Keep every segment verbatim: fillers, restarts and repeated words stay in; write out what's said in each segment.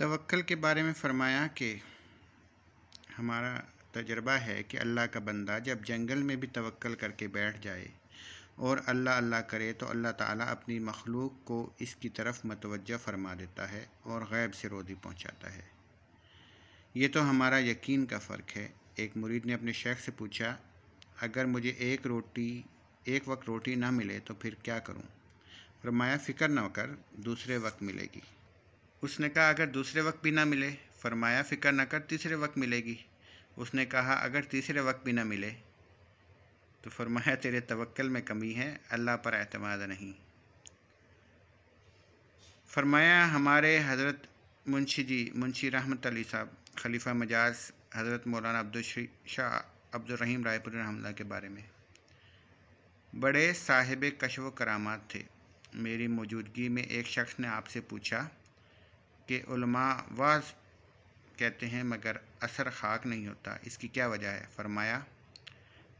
तवक्ल के बारे में फ़रमाया कि हमारा तजर्बा है कि अल्लाह का बंदा जब जंगल में भी तवक्ल करके बैठ जाए और अल्लाह अल्लाह करे तो अल्लाह ताला अपनी मखलूक को इसकी तरफ मतवज्जा फरमा देता है और गैब से रोदी पहुंचाता है। ये तो हमारा यकीन का फ़र्क है। एक मुरीद ने अपने शेख से पूछा, अगर मुझे एक रोटी एक वक्त रोटी ना मिले तो फिर क्या करूं? फरमाया, फ़िक्र ना कर, दूसरे वक्त मिलेगी। उसने कहा, अगर दूसरे वक्त भी ना मिले? फरमाया, फ़िक्र ना कर, तीसरे वक्त मिलेगी। उसने कहा, अगर तीसरे वक्त भी ना मिले? तो फरमाया, तेरे तवक्ल में कमी है, अल्लाह पर एतमाद नहीं। फरमाया, हमारे हज़रत मुंशी जी मुंशी रहमत अली साहब खलीफा मजाज हज़रत मौलाना अब्दुल शाह अब्दुर रहीम रायपुरी रहमतुल्लाह के बारे में बड़े साहिब कशव करामात थे। मेरी मौजूदगी में एक शख्स ने आपसे पूछा कि उलमा वाज कहते हैं मगर असर खाक नहीं होता, इसकी क्या वजह है? फरमाया,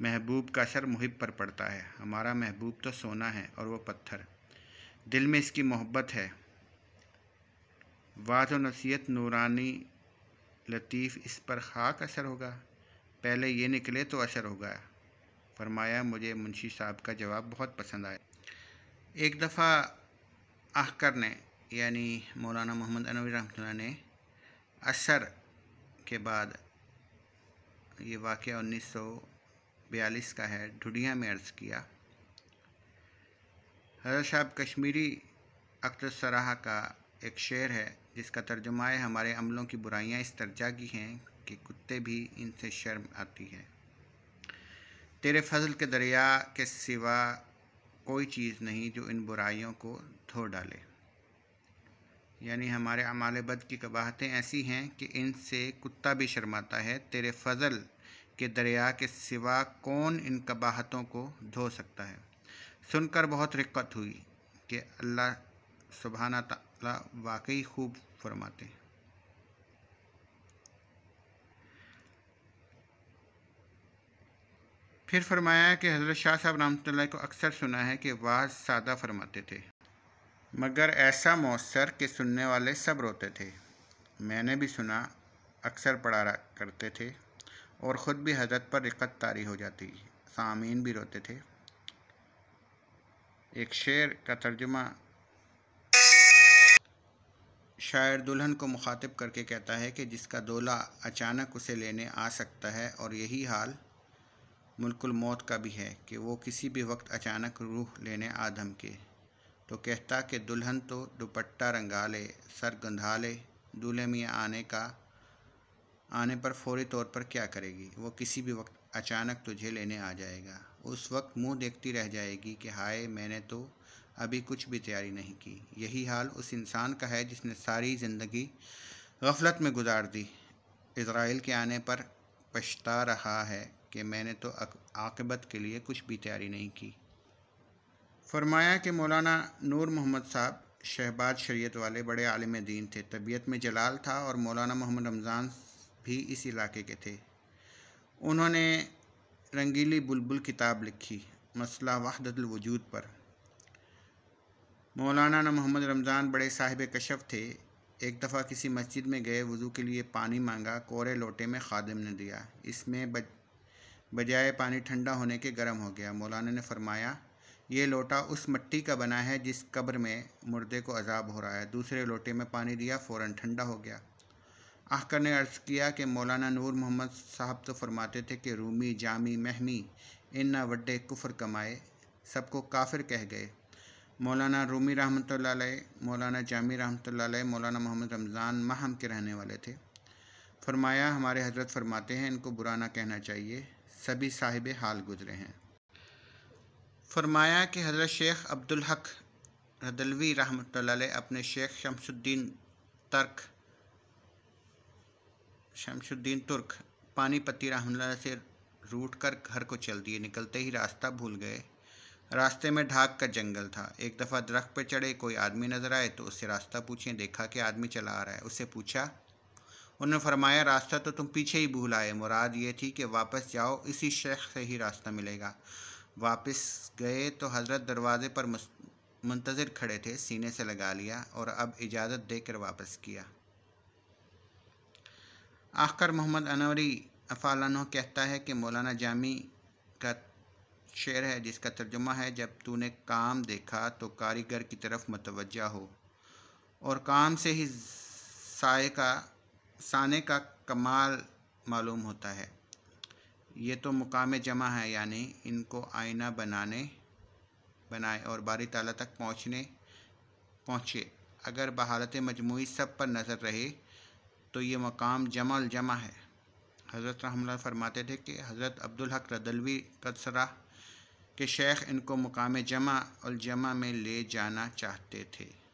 महबूब का असर मुहिब पर पड़ता है। हमारा महबूब तो सोना है और वो पत्थर, दिल में इसकी मोहब्बत है। वाज़ और नसीहत नूरानी लतीफ़ इस पर खाक असर होगा, पहले ये निकले तो असर होगा। फरमाया, मुझे मुंशी साहब का जवाब बहुत पसंद आया। एक दफ़ा अख्तर ने यानी मौलाना मोहम्मद अनवरी रहमतुल्लाह ने असर के बाद, ये वाक़या उन्नीस सौ बयालीस का है, ढुडिया में अर्ज़ किया। हज़रत साहब कश्मीरी अख्तर सराह का एक शेर है जिसका तर्जुमा है, हमारे अमलों की बुराइयां इस दर्जा की हैं कि कुत्ते भी इनसे शर्म आती है। तेरे फजल के दरिया के सिवा कोई चीज़ नहीं जो इन बुराइयों को धो डाले। यानी हमारे अमाल बद की कबाहतें ऐसी हैं कि इनसे कुत्ता भी शर्माता है, तेरे फजल के दरिया के सिवा कौन इन कबाहतों को धो सकता है। सुनकर बहुत रिक्कत हुई कि अल्लाह सुभान तआला वाकई खूब फरमाते हैं। फिर फरमाया कि हज़रत शाह साहब रहमतुल्लाह को अक्सर सुना है कि वाज सादा फरमाते थे मगर ऐसा मौसर कि सुनने वाले सब रोते थे। मैंने भी सुना, अक्सर पढ़ा करते थे और ख़ुद भी हजरत पर रिकत तारी हो जाती, सामीन भी रोते थे। एक शेर का तर्जुमा शायर दुल्हन को मुखातिब करके कहता है कि जिसका दोला अचानक उसे लेने आ सकता है और यही हाल मुल्कुल मौत का भी है कि वो किसी भी वक्त अचानक रूह लेने आ धमके। तो कहता कि दुल्हन तो दुपट्टा रंगा ले, सर गंधा ले, दूल्हे में आने का आने पर फौरी तौर पर क्या करेगी? वो किसी भी वक्त अचानक तुझे लेने आ जाएगा। उस वक्त मुंह देखती रह जाएगी कि हाय मैंने तो अभी कुछ भी तैयारी नहीं की। यही हाल उस इंसान का है जिसने सारी ज़िंदगी गफलत में गुजार दी, इज़राइल के आने पर पछता रहा है कि मैंने तो आक़िबत के लिए कुछ भी तैयारी नहीं की। फरमाया कि मौलाना नूर मोहम्मद साहब शहबाज शरीयत वाले बड़े आलिम दीन थे, तबीयत में जलाल था और मौलाना मोहम्मद रमज़ान भी इस इलाके के थे। उन्होंने रंगीली बुलबुल किताब लिखी मसला वहदतुल वजूद पर। मौलाना मोहम्मद रमज़ान बड़े साहिब कशफ थे। एक दफ़ा किसी मस्जिद में गए, वज़ू के लिए पानी मांगा, कोरे लोटे में खादिम ने दिया, इसमें बज, बजाय पानी ठंडा होने के गर्म हो गया। मौलाना ने फरमाया, ये लोटा उस मिट्टी का बना है जिस कब्र में मुर्दे को अजाब हो रहा है। दूसरे लोटे में पानी दिया, फ़ौरन ठंडा हो गया। आखिर ने अर्ज़ किया कि मौलाना नूर मोहम्मद साहब तो फरमाते थे कि रूमी जामी महमी इन्ना वड्डे कुफर कमाए, सबको काफिर कह गए। मौलाना रूमी रहमतुल्लाह अलैह, मौलाना जामी रहमतुल्लाह अलैह, मौलाना मोहम्मद रमज़ान महम के रहने वाले थे। फरमाया, हमारे हजरत फरमाते हैं इनको बुरा ना कहना चाहिए, सभी साहिब हाल गुजरे हैं। फरमाया कि हज़रत शेख अब्दुल हक देहलवी रहमतुल्लाह अलैह अपने शेख शमसुद्दीन तर्क शमसुद्दीन तुर्क पानीपति रहमतुल्लाह से रूट कर घर को चल दिए। निकलते ही रास्ता भूल गए, रास्ते में ढाक का जंगल था। एक दफ़ा दरख्त पर चढ़े, कोई आदमी नज़र आए तो उससे रास्ता पूछें। देखा कि आदमी चला आ रहा है, उससे पूछा। उन्होंने फरमाया, रास्ता तो तुम पीछे ही भूल आए, मुराद ये थी कि वापस जाओ, इसी शेख से ही रास्ता मिलेगा। वापस गए तो हज़रत दरवाज़े पर मुंतज़िर खड़े थे, सीने से लगा लिया और अब इजाज़त देकर वापस किया। आख्तर मोहम्मद अनवरी अफ़ालानो कहता है कि मौलाना जामी का शेर है जिसका तर्जुमा है, जब तूने काम देखा तो कारीगर की तरफ मतवज्जा हो और काम से ही साए का साने का कमाल मालूम होता है। ये तो मुकाम जमा है, यानी इनको आईना बनाने बनाए और बारी ताला तक पहुँचने पहुँचे। अगर बहालत मजमूई सब पर नज़र रहे तो ये मकाम जमाल जमा है। हज़रत रहमतुल्लाह फरमाते थे कि हज़रत अब्दुल हक दहलवी कसरा के शेख इनको मकाम जमा और जमा में ले जाना चाहते थे।